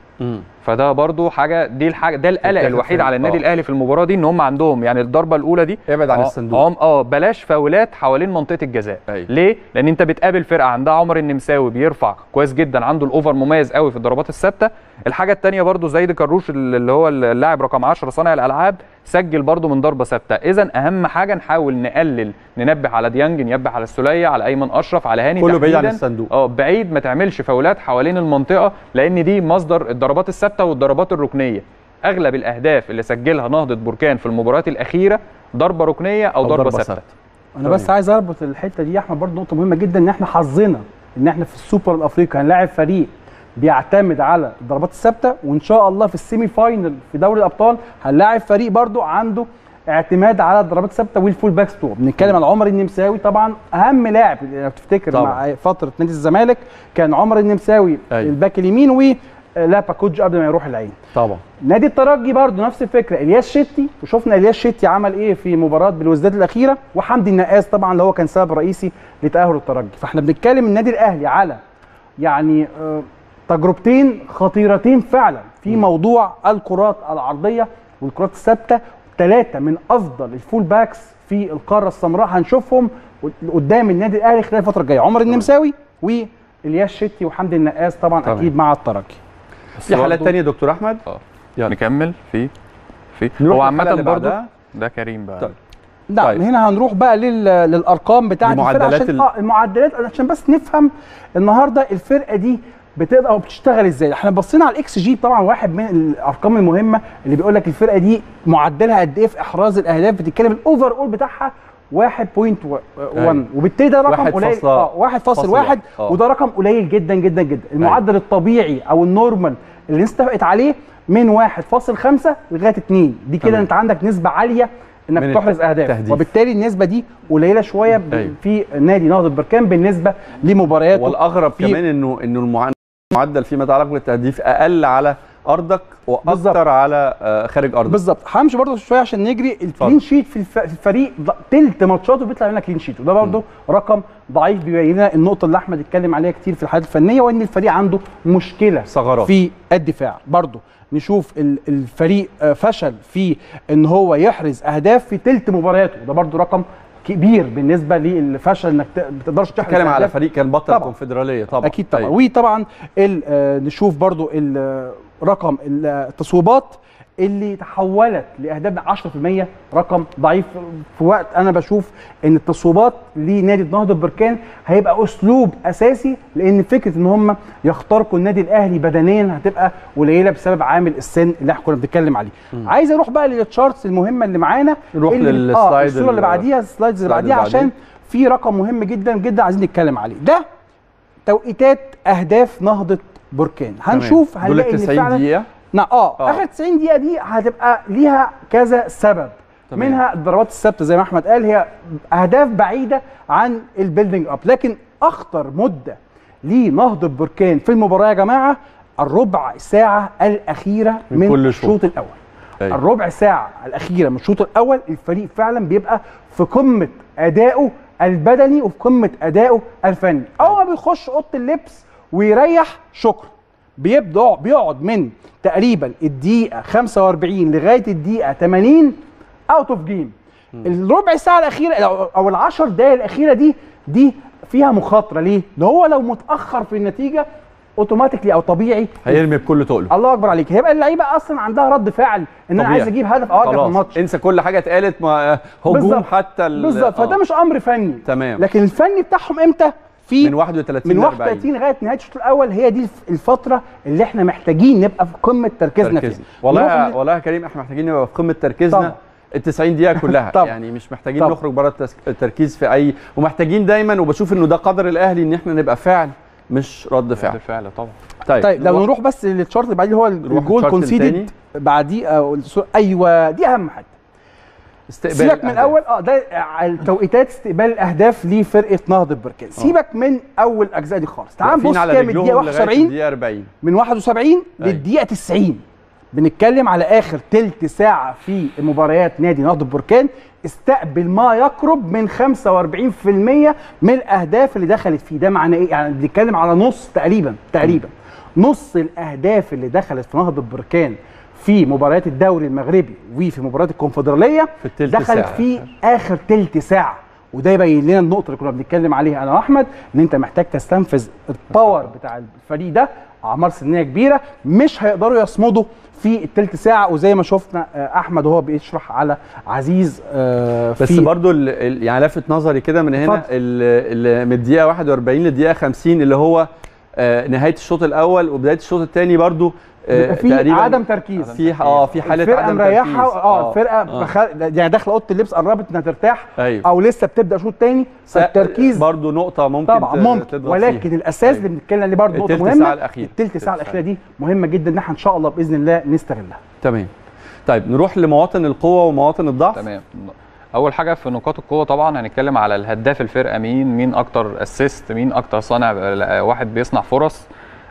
فده برضو حاجه، دي الحاجه ده القلق الوحيد على النادي الاهلي في المباراه دي، ان هم عندهم يعني الضربه الاولى دي ابعد عن الصندوق. بلاش فاولات حوالين منطقه الجزاء. ليه؟ لان انت بتقابل فرقه عندها عمر النمساوي بيرفع كويس جدا، عنده الاوفر مميز قوي في الضربات الثابته. الحاجه الثانيه برضو زيد كروش اللي هو اللاعب رقم 10 صانع الالعاب سجل برضو من ضربه ثابته. اذا اهم حاجه نحاول نقلل، ننبه على ديانج، ننبه على السليه، على ايمن اشرف، على هاني، كله بعيد عن الصندوق. بعيد، ما تعملش فاولات حوالين المنطقه، لان دي مصدر الضربات الثابته والضربات الركنيه. اغلب الاهداف اللي سجلها نهضه بركان في المباريات الاخيره ضربه ركنيه او ضربه ثابته. انا بس عايز اربط الحته دي يا احمد، برضه نقطه مهمه جدا، ان احنا حظنا ان احنا في السوبر الافريقي هنلاعب فريق بيعتمد على الضربات الثابته، وان شاء الله في السيمي فاينل في دوري الابطال هنلاعب فريق برضه عنده اعتماد على الضربات الثابته والفول باكس. تو بنتكلم عن عمر النمساوي، طبعا اهم لاعب لو تفتكر مع فتره نادي الزمالك كان عمر النمساوي الباك اليمين و لابا كوجا قبل ما يروح العين. طبعا نادي الترجي برضو نفس الفكره، الياس شتي، وشفنا الياس شتي عمل ايه في مباراه بالوزداد الاخيره، وحمدي النقاس طبعا اللي هو كان سبب رئيسي لتاهل الترجي. فاحنا بنتكلم النادي الاهلي على يعني تجربتين خطيرتين فعلا في موضوع الكرات العرضيه والكرات الثابته، 3 من افضل الفول باكس في القاره السمراء هنشوفهم قدام النادي الاهلي خلال الفتره الجايه، عمر النمساوي والياس شتي وحمدي النقاس طبعا اكيد مع الترجي. في حالات تانية دكتور احمد يعني. نكمل في هو عامه برضه ده كريم بقى. طيب. هنا هنروح بقى للارقام بتاعه الفرقه عشان المعدلات، عشان بس نفهم النهارده الفرقه دي بتقدر او بتشتغل ازاي. احنا بصينا على الاكس جي، طبعا واحد من الارقام المهمه اللي بيقول لك الفرقه دي معدلها قد ايه في احراز الاهداف، بتتكلم الاوفر اول بتاعها 1.1، وبالتالي ده رقم قليل. 1.1 وده رقم قليل جدا جدا جدا. المعدل الطبيعي او النورمال اللي الناس اتفقت عليه من 1.5 لغايه 2، دي كده انت عندك نسبه عاليه انك تحرز اهداف تهديف. وبالتالي النسبه دي قليله شويه في نادي نهضه بركان بالنسبه لمبارياته. والاغرب كمان انه المعدل فيما يتعلق بالتهديف اقل على ارضك واكثر على خارج ارضك. بالظبط. همشي برضه شويه عشان نجري. الكلين شيت في الفريق تلت ماتشاته بيطلع لنا كلين شيت، وده برضه رقم ضعيف بيبين لنا النقطه اللي احمد اتكلم عليها كتير في الحالات الفنيه، وان الفريق عنده مشكله ثغرات في الدفاع. برضه نشوف الفريق فشل في ان هو يحرز اهداف في تلت مبارياته، ده برضه رقم كبير بالنسبه للفشل انك ما تقدرش تحرز. بتتكلم على فريق كان بطل الكونفدراليه طبعا. اكيد طبعا. وطبعا نشوف برضه رقم التصويبات اللي تحولت لاهداف 10%، رقم ضعيف في وقت انا بشوف ان التصويبات لنادي نهضه بركان هيبقى اسلوب اساسي، لان فكره ان هم يخترقوا النادي الاهلي بدنيا هتبقى قليله بسبب عامل السن اللي احنا كنا بنتكلم عليه. عايز اروح بقى للتشارتس المهمه اللي معانا، نروح للسلايد الصوره اللي بعديها، السلايدز اللي بعديها، عشان في رقم مهم جدا جدا عايزين نتكلم عليه، ده توقيتات اهداف نهضه بركان. هنشوف هنلاقي ان فعلا اخر 90 دقيقه دي هتبقى ليها كذا سبب. منها الضربات الثابته زي ما احمد قال، هي اهداف بعيده عن البيلدينج اب. لكن اخطر مده لنهضه بركان في المباراه يا جماعه الربع ساعه الاخيره من الشوط الاول. الربع ساعه الاخيره من الشوط الاول الفريق فعلا بيبقى في قمه ادائه البدني وفي قمه ادائه الفني. اول ما بيخش اوضه اللبس ويريح شكرا، بيقعد من تقريبا الدقيقه 45 لغايه الدقيقه 80 اوت اوف جيم. الربع ساعه الاخيره او ال10 دقائق الاخيره دي فيها مخاطره. ليه؟ ان هو لو متاخر في النتيجه اوتوماتيكلي او طبيعي هيرمي بكل تقله. الله اكبر عليك. هيبقى اللعيبه اصلا عندها رد فعل ان طبيعي. انا عايز اجيب هدف او في الماتش انسى كل حاجه اتقالت هجوم حتى بالظبط. فده مش امر فني تمام، لكن الفني بتاعهم امتى؟ في من 31 لغايه نهايه الشوط الاول. هي دي الفتره اللي احنا محتاجين نبقى في قمه تركيزنا فيها. والله يا كريم احنا محتاجين نبقى في قمه تركيزنا طبعا. ال 90 دقيقه كلها يعني مش محتاجين نخرج بره التركيز في اي، ومحتاجين دايما وبشوف انه ده قدر الاهلي ان احنا نبقى فعل مش رد فعل. رد فعل طبعا. طيب لو نروح بس للشرط اللي بعديه هو الجول كونسيدد بعديه. ايوه دي اهم حاجه. استقبال سيبك من الاول ده التوقيتات استقبال الاهداف لفرقه نهضه بركان. سيبك من اول اجزاء دي خالص. تعال بص كام الدقيقه 71 من 71 للدقيقه 90 بنتكلم على اخر تلت ساعه في مباريات نادي نهضه بركان. استقبل ما يقرب من 45% من الاهداف اللي دخلت فيه. ده معناه ايه؟ يعني بنتكلم على نص تقريبا نص الاهداف اللي دخلت في نهضه بركان في مباريات الدوري المغربي وفي مباريات الكونفدراليه في دخلت في اخر تلت ساعه. وده يبين لنا النقطه اللي كنا بنتكلم عليها انا واحمد، ان انت محتاج تستنفذ الباور بتاع الفريق ده. اعمار سنيه كبيره مش هيقدروا يصمدوا في الثلث ساعه، وزي ما شفنا احمد وهو بيشرح على عزيز بس برضو يعني لافت نظري كده من هنا من الدقيقه 41 للدقيقه 50 اللي هو نهايه الشوط الاول وبدايه الشوط الثاني برضو في عدم تركيز في حاله عدم تركيز. الفرقه يعني داخله اوضه اللبس قربت انها ترتاح او لسه بتبدا شوط ثاني. التركيز برضو نقطه ممكن تضغط، ولكن الاساس اللي بنتكلم عليه برضو نقطه مهمه. الثلث ساعه الاخيره دي مهمه جدا ان احنا ان شاء الله باذن الله نستغلها. تمام. طيب نروح لمواطن القوه ومواطن الضعف. تمام. اول حاجه في نقاط القوه طبعا هنتكلم على الهداف الفرقه، مين اكتر اسيست، مين اكتر صانع، واحد بيصنع فرص.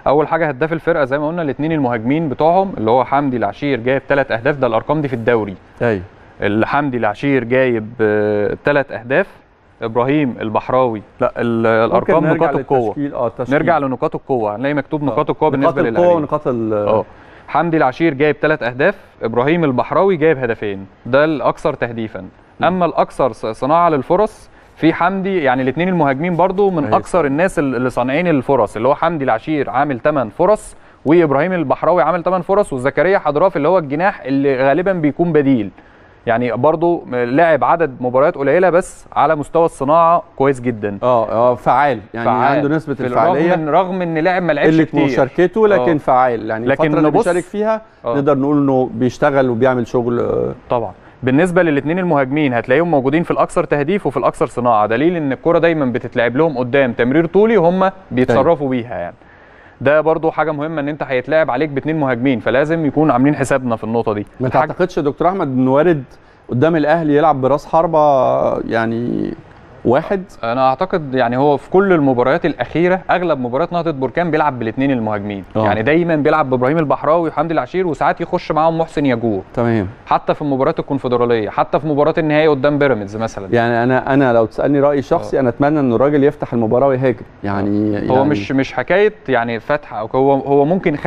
اول حاجه هداف الفرقه زي ما قلنا الاثنين المهاجمين بتوعهم اللي هو حمدي العشير جايب 3 اهداف. ده الارقام دي في الدوري. ايوه حمدي العشير جايب 3 اهداف. ابراهيم البحراوي لا الارقام نقاط القوه. نرجع لنقاط القوه هنلاقي مكتوب نقاط القوه بالنسبه للاهلي. نقاط القوه نقاط حمدي العشير جايب 3 اهداف، ابراهيم البحراوي جايب هدفين، ده الاكثر تهديفا. اما الاكثر صناعه للفرص في حمدي، يعني الاثنين المهاجمين برضو من اكثر الناس اللي صانعين الفرص، اللي هو حمدي العشير عامل 8 فرص وابراهيم البحراوي عامل 8 فرص وزكريا حضراف اللي هو الجناح اللي غالبا بيكون بديل، يعني برضو لعب عدد مباريات قليله بس على مستوى الصناعه كويس جدا. فعال يعني عنده نسبه الفعاليه رغم ان لاعب ما لعبش كتير اللي مشاركته، لكن فعال يعني الفتره اللي بيشارك فيها نقدر نقول انه بيشتغل وبيعمل شغل. طبعا بالنسبه للاثنين المهاجمين هتلاقيهم موجودين في الاكثر تهديف وفي الاكثر صناعه، دليل ان الكره دايما بتتلعب لهم قدام تمرير طولي وهم بيتصرفوا بيها. يعني ده برضو حاجه مهمه ان انت هيتلعب عليك باثنين مهاجمين، فلازم يكون عاملين حسابنا في النقطه دي. ما تعتقدش يا دكتور احمد ان وارد قدام الاهلي يلعب براس حربه يعني واحد؟ انا اعتقد يعني هو في كل المباريات الاخيره اغلب مباريات نهضه بركان بيلعب بالاثنين المهاجمين. يعني دايما بيلعب بابراهيم البحراوي وحمدي العشير، وساعات يخش معاهم محسن ياجور. تمام. حتى في مباريات الكونفدراليه، حتى في مباراه النهائي قدام بيراميدز مثلا. يعني انا لو تسالني رايي شخصي انا اتمنى ان الراجل يفتح المباراه ويهاجم. يعني هو مش حكايه يعني فتحه، هو ممكن 5-3-2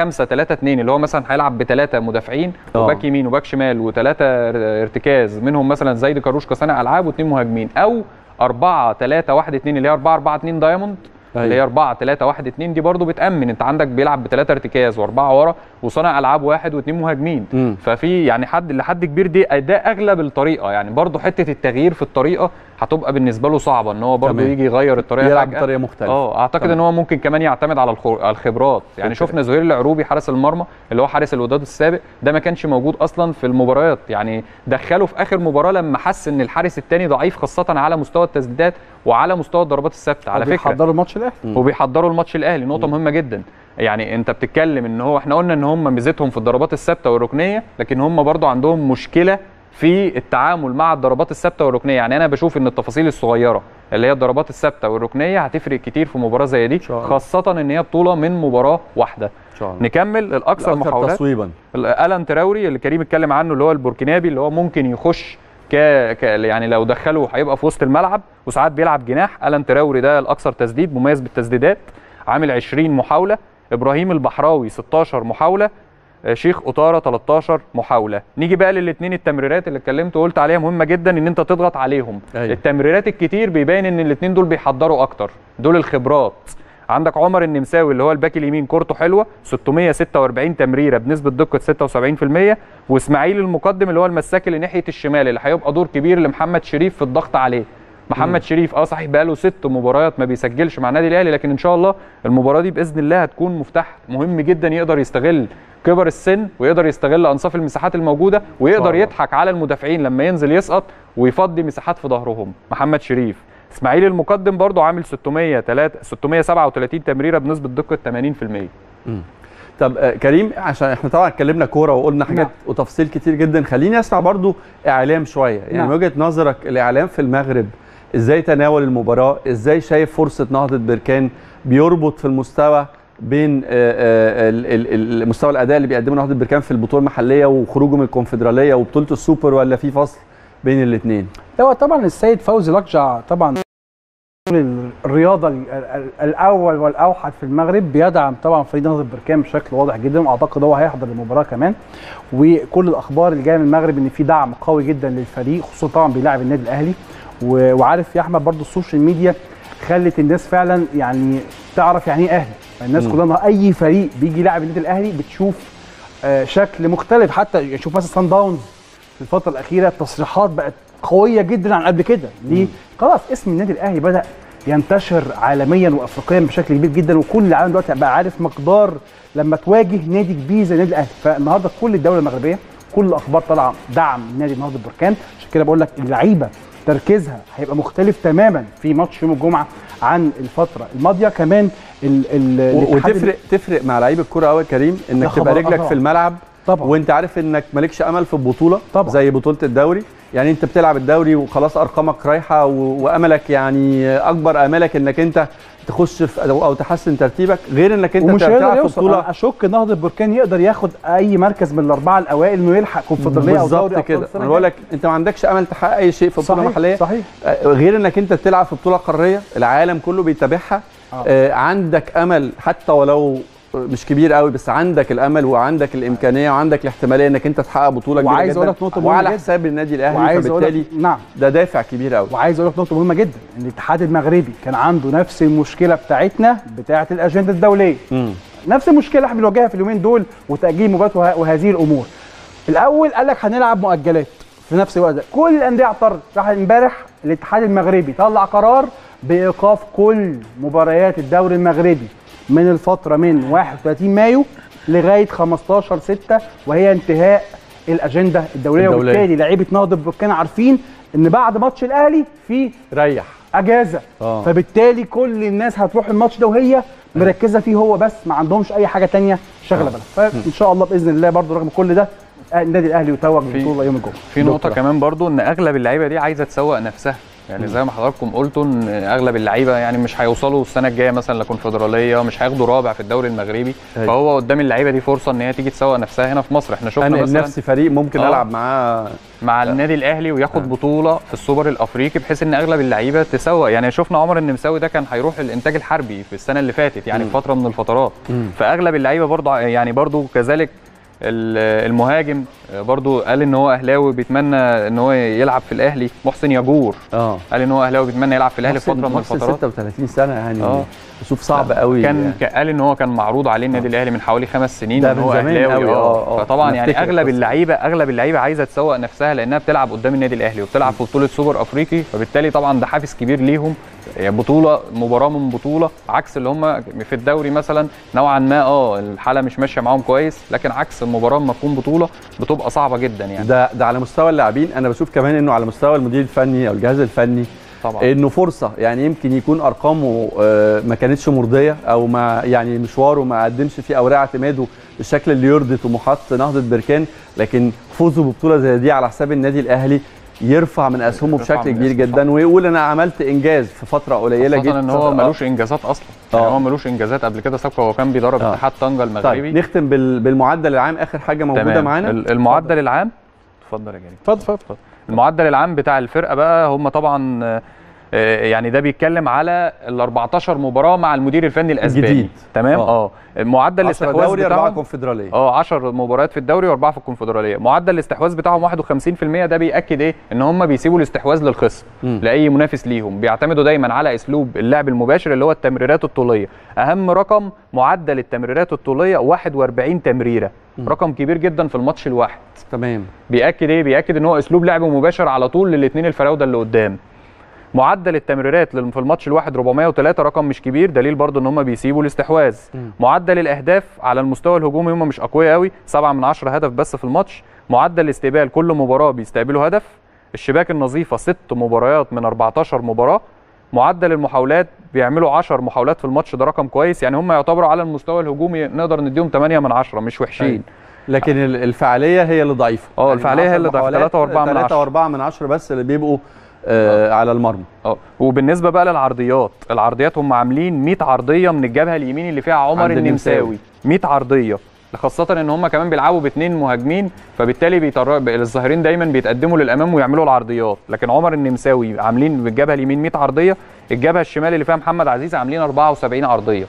اللي هو مثلا هيلعب ب3 مدافعين وباك يمين وباك شمال و3 ارتكاز، منهم مثلا زيد كروش كصانع العاب و2 مهاجمين، او 4-3-1-2 اللي هي 4-4-2 دايموند. اللي هي 4-3-1-2 دي برضو بتأمن، انت عندك بيلعب ب3 ارتكاز و4 ورا وصانع العاب 1 و2 مهاجمين. ففي يعني حد لحد كبير ده اغلب الطريقه، يعني برضو حته التغيير في الطريقه هتبقى بالنسبه له صعبه ان هو برضو يجي يغير الطريقه يلعب بطريقه مختلفه. اعتقد ان هو ممكن كمان يعتمد على الخبرات. يعني شفنا زهير العروبي حارس المرمى اللي هو حارس الوداد السابق، ده ما كانش موجود اصلا في المباريات، يعني دخله في اخر مباراه لما حس ان الحارس الثاني ضعيف خاصه على مستوى التسديدات وعلى مستوى الضربات الثابته. على فكره وبيحضروا الماتش الاهلي، نقطه مهمه جدا. يعني انت بتتكلم ان هو احنا قلنا ان هم ميزتهم في الضربات الثابته والركنيه، لكن هم برضو عندهم مشكله في التعامل مع الضربات الثابته والركنيه. يعني انا بشوف ان التفاصيل الصغيره اللي هي الضربات الثابته والركنيه هتفرق كتير في مباراه زي دي، خاصه ان هي بطوله من مباراه واحده. نكمل الاكثر محاولات تصويبا الان تراوري اللي كريم اتكلم عنه، اللي هو البوركينابي اللي هو ممكن يخش يعني لو دخله هيبقى في وسط الملعب، وساعات بيلعب جناح. الان تراوري ده الاكثر تسديد، مميز بالتسديدات، عامل 20 محاوله. ابراهيم البحراوي 16 محاوله. شيخ قطاره 13 محاوله. نيجي بقى للاثنين التمريرات اللي اتكلمت وقلت عليها مهمه جدا ان انت تضغط عليهم. أيوة. التمريرات الكتير بيبين ان الاثنين دول بيحضروا اكتر، دول الخبرات. عندك عمر النمساوي اللي هو الباك اليمين كورته حلوه 646 تمريره بنسبه دقه 76%، واسماعيل المقدم اللي هو المساك اللي ناحيه الشمال اللي هيبقى دور كبير لمحمد شريف في الضغط عليه. محمد شريف صحيح بقى له 6 مباريات ما بيسجلش مع النادي الاهلي، لكن ان شاء الله المباراه دي باذن الله هتكون مفتاح مهم جدا، يقدر يستغل كبر السن ويقدر يستغل انصاف المساحات الموجوده ويقدر يضحك على المدافعين لما ينزل يسقط ويفضي مساحات في ظهرهم. محمد شريف. اسماعيل المقدم برضه عامل 637 تمريره بنسبه دقه 80%. طب كريم، عشان احنا طبعا اتكلمنا كوره وقلنا حاجات وتفاصيل كتير جدا، خليني اسمع برضه اعلام شويه، يعني من وجهه نظرك الاعلام في المغرب ازاي تناول المباراه؟ ازاي شايف فرصه نهضه بركان؟ بيربط في المستوى بين المستوى الاداء اللي بيقدمه نهضه بركان في البطوله المحليه وخروجه من الكونفدراليه وبطوله السوبر، ولا في فصل بين الاثنين؟ هو طبعا السيد فوزي لقجع طبعا الرياضه الاول والاوحد في المغرب بيدعم طبعا فريق نهضه بركان بشكل واضح جدا، واعتقد هو هيحضر المباراه كمان، وكل الاخبار اللي جايه من المغرب ان في دعم قوي جدا للفريق، خصوصا طبعا بيلاعب النادي الاهلي. وعارف يا احمد برضو السوشيال ميديا خلت الناس فعلا يعني تعرف يعني ايه اهلي، الناس كلها اي فريق بيجي يلعب النادي الاهلي بتشوف شكل مختلف، حتى تشوف مثلا صن داونز في الفتره الاخيره التصريحات بقت قويه جدا عن قبل كده. ليه؟ خلاص اسم النادي الاهلي بدا ينتشر عالميا وافريقيا بشكل كبير جدا، وكل العالم دلوقتي بقى عارف مقدار لما تواجه نادي كبير زي النادي الاهلي. فالنهارده كل الدوله المغربيه كل الاخبار طالعه دعم نادي نهضه بركان، عشان كده بقول لك اللعيبه تركيزها هيبقى مختلف تماما في ماتش يوم الجمعه عن الفتره الماضيه. كمان تفرق مع لعيب الكوره قوي كريم، انك تبقى رجلك في الملعب طبعا، وانت عارف انك مالكش امل في البطوله طبعا زي بطوله الدوري، يعني انت بتلعب الدوري وخلاص ارقامك رايحه واملك يعني اكبر امالك انك انت تخش في او تحسن ترتيبك، غير انك انت بتلعب بطوله. اشك نهضه بركان يقدر ياخد اي مركز من الاربعه الاوائل انه يلحق كونفدراليه او دوري ابطال. بالظبط كده، انا بقول لك انت ما عندكش امل تحقق اي شيء في بطوله محليه، صحيح، غير انك انت بتلعب في بطوله قاريه العالم كله بيتابعها. عندك امل حتى ولو مش كبير قوي، بس عندك الامل وعندك الامكانيه وعندك الاحتماليه انك انت تحقق بطوله كبيره جدا، وعايز اقول لك نقطه مهمه وعلى حساب النادي الاهلي، فبالتالي ده دافع كبير قوي. وعايز اقول لك نقطه مهمه جدا، ان الاتحاد المغربي كان عنده نفس المشكله بتاعتنا بتاعه الاجنده الدوليه، نفس المشكله احنا بنواجهها في اليومين دول وتاجيل مباريات وهذه الامور. الاول قال لك هنلعب مؤجلات في نفس الوقت ده، كل الانديه اعترضت، راح امبارح الاتحاد المغربي طلع قرار بايقاف كل مباريات الدوري المغربي من الفترة من 31 مايو لغاية 15/6 وهي انتهاء الأجندة الدولية. وبالتالي لعيبة نهضة بركان عارفين إن بعد ماتش الأهلي في ريح أجازة، فبالتالي كل الناس هتروح الماتش ده وهي مركزة فيه هو بس، ما عندهمش أي حاجة تانية شغلة بالها. فإن شاء الله بإذن الله برضو رغم كل ده النادي الأهلي يتوج بالبطولة يوم الجمعة. في نقطة كمان برضو إن أغلب اللعيبة دي عايزة تسوق نفسها، يعني زي ما حضراتكم قلتوا ان اغلب اللعيبه يعني مش هيوصلوا السنه الجايه مثلا لكونفدراليه، مش هياخدوا رابع في الدوري المغربي، فهو قدام اللعيبه دي فرصه ان هي تيجي تسوق نفسها هنا في مصر. احنا شفنا مثلا انا نفسي فريق ممكن العب معاه مع النادي الاهلي وياخد بطوله في السوبر الافريقي، بحيث ان اغلب اللعيبه تسوق. يعني شفنا عمر النمساوي ده كان هيروح الانتاج الحربي في السنه اللي فاتت، يعني في فتره من الفترات، فاغلب اللعيبه برضه يعني برضه كذلك المهاجم برضو قال ان هو اهلاوي بيتمنى ان هو يلعب في الاهلي. محسن ياجور قال ان هو اهلاوي بيتمنى يلعب في الاهلي فتره من الفترات، 36 سنه يعني بشوف صعب قوي. كان قال ان هو كان معروض عليه النادي الاهلي من حوالي 5 سنين ان هو اهلاوي. فطبعا يعني اغلب اللعيبه عايزه تسوق نفسها لانها بتلعب قدام النادي الاهلي وبتلعب في بطوله سوبر افريقي، فبالتالي طبعا ده حافز كبير ليهم، بطوله مباراه من بطوله، عكس اللي هم في الدوري مثلا نوعا ما الحاله مش ماشيه معاهم كويس، لكن عكس المباراه لما تكون بطوله بتبقى صعبه جدا. يعني ده على مستوى اللاعبين، انا بشوف كمان انه على مستوى المدير الفني او الجهاز الفني طبعا انه فرصه، يعني يمكن يكون ارقامه ما كانتش مرضيه او ما يعني مشواره ما قدمش فيه اوراق اعتماده بالشكل اللي يرضي طموحات نهضه بركان، لكن فوزه ببطوله زي دي على حساب النادي الاهلي يرفع من اسهمه بشكل كبير جدا، ويقول انا عملت انجاز في فتره قليله جدا، خاصه ان هو ملوش انجازات اصلا. يعني هو ملوش انجازات قبل كده سابقه، هو كان بيدرب اتحاد طنجه المغربي. طيب نختم بالمعدل العام، اخر حاجه موجوده معانا المعدل العام. اتفضل يا جريم. اتفضل. المعدل العام بتاع الفرقه بقى هم طبعا يعني ده بيتكلم على ال 14 مباراه مع المدير الفني الاسباني جديد. تمام. معدل الاستحواذ بتاعهم 10 مباريات في الدوري و4 في الكونفدراليه. معدل الاستحواذ بتاعهم 51%. ده بياكد ايه؟ ان هم بيسيبوا الاستحواذ للخصم لاي منافس ليهم، بيعتمدوا دايما على اسلوب اللعب المباشر اللي هو التمريرات الطوليه. اهم رقم معدل التمريرات الطوليه 41 تمريره، رقم كبير جدا في الماتش الواحد. تمام. بياكد ايه؟ بياكد ان هو اسلوب لعب مباشر على طول للاثنين الفراوده اللي قدام. معدل التمريرات في الماتش الواحد 403، رقم مش كبير، دليل برضو ان هم بيسيبوا الاستحواذ. معدل الاهداف على المستوى الهجومي هم مش اقوياء قوي، 7 من 10 هدف بس في الماتش. معدل الاستقبال كل مباراه بيستقبلوا هدف. الشباك النظيفه 6 مباريات من 14 مباراه. معدل المحاولات بيعملوا 10 محاولات في الماتش، ده رقم كويس. يعني هم يعتبروا على المستوى الهجومي نقدر نديهم 8 من 10، مش وحشين. لكن الفعاليه هي اللي ضعيفه. يعني الفعاليه هي اللي ضعيفه، 3 و4 من 10 بس اللي بيبقوا على المرمى. وبالنسبه بقى للعرضيات، العرضيات هم عاملين 100 عرضيه من الجبهه اليمين اللي فيها عمر النمساوي، 100 عرضيه، خاصه ان هم كمان بيلعبوا باثنين مهاجمين، فبالتالي الظاهرين دايما بيتقدموا للامام ويعملوا العرضيات. لكن عمر النمساوي عاملين بالجبهه اليمين 100 عرضيه، الجبهه الشمال اللي فيها محمد عزيز عاملين 74 عرضيه.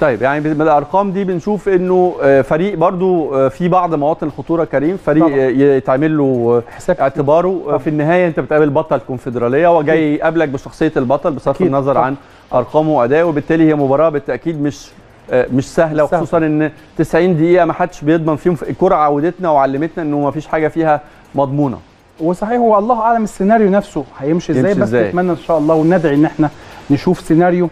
طيب، يعني بالارقام دي بنشوف انه فريق برضو في بعض مواطن الخطوره. كريم فريق طبعا يتعمل له اعتباره. طبعا في النهايه انت بتقابل بطل الكونفدراليه وجاي يقابلك بشخصيه البطل بصرف النظر عن ارقامه وادائه، وبالتالي هي مباراه بالتاكيد مش سهله، وخصوصا ان 90 دقيقه ما حدش بيضمن فيهم. الكره عودتنا وعلمتنا انه ما فيش حاجه فيها مضمونه، وصحيح هو الله اعلم السيناريو نفسه هيمشي ازاي، بس نتمنى ان شاء الله وندعي ان احنا نشوف سيناريو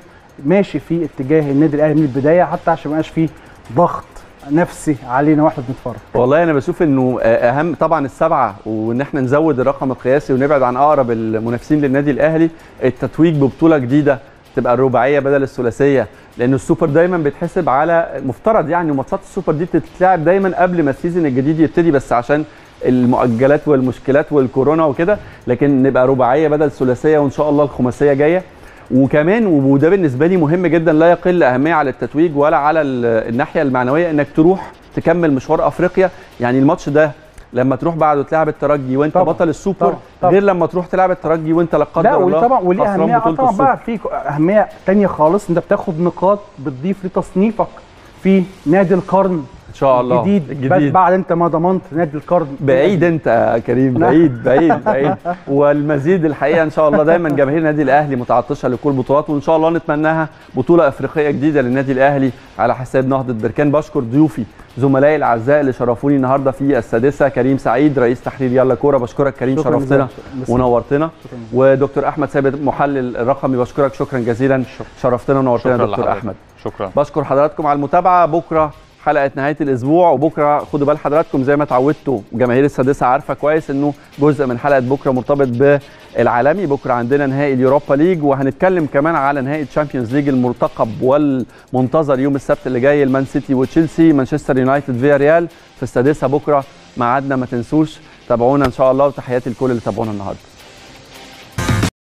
ماشي في اتجاه النادي الاهلي من البدايه، حتى عشان ما يبقاش فيه ضغط نفسي علينا واحنا بنتفرج. والله انا بشوف انه اهم طبعا ال7، وان احنا نزود الرقم القياسي ونبعد عن اقرب المنافسين للنادي الاهلي. التتويج ببطوله جديده تبقى الرباعيه بدل الثلاثيه، لان السوبر دايما بيتحسب على مفترض، يعني ماتشات السوبر دي بتتلعب دايما قبل ما السيزون الجديد يبتدي، بس عشان المؤجلات والمشكلات والكورونا وكده. لكن نبقى رباعيه بدل ثلاثيه، وان شاء الله الخماسيه جايه. وكمان وده بالنسبه لي مهم جدا، لا يقل اهميه على التتويج ولا على الناحيه المعنويه، انك تروح تكمل مشوار افريقيا. يعني الماتش ده لما تروح بعده تلعب الترجي وانت طبعًا بطل السوبر، طبعًا غير لما تروح تلعب الترجي وانت لا قدر الله. لا، طبعا وليه اهميه طبعا بقى، في اهميه ثانيه خالص، انت بتاخد نقاط بتضيف لتصنيفك في نادي القرن ان شاء الله الجديد. بعد انت ما ضمنت نادي القرن بعيد، انت يا كريم بعيد بعيد بعيد. والمزيد الحقيقه ان شاء الله. دايما جماهير النادي الاهلي متعطشه لكل بطولاته، وان شاء الله نتمناها بطوله افريقيه جديده للنادي الاهلي على حساب نهضه بركان. بشكر ضيوفي زملائي الاعزاء اللي شرفوني النهارده في السادسه، كريم سعيد رئيس تحرير يلا كوره، بشكرك كريم، شرفتنا ونورتنا. ودكتور احمد ثابت محلل الرقمي، بشكرك شكرا جزيلا، شرفتنا ونورتنا دكتور احمد. شكرا. بشكر حضراتكم على المتابعه. بكره حلقه نهايه الاسبوع، وبكره خدوا بال حضراتكم زي ما اتعودتوا، جماهير السادسه عارفه كويس انه جزء من حلقه بكره مرتبط بالعالمي. بكره عندنا نهائي اليوروبا ليج، وهنتكلم كمان على نهائي الشامبيونز ليج المرتقب والمنتظر يوم السبت اللي جاي، المان سيتي وتشيلسي، مانشستر يونايتد فيا ريال في السادسه بكره. ميعادنا ما تنسوش، تابعونا ان شاء الله، وتحياتي لكل اللي تابعونا النهارده.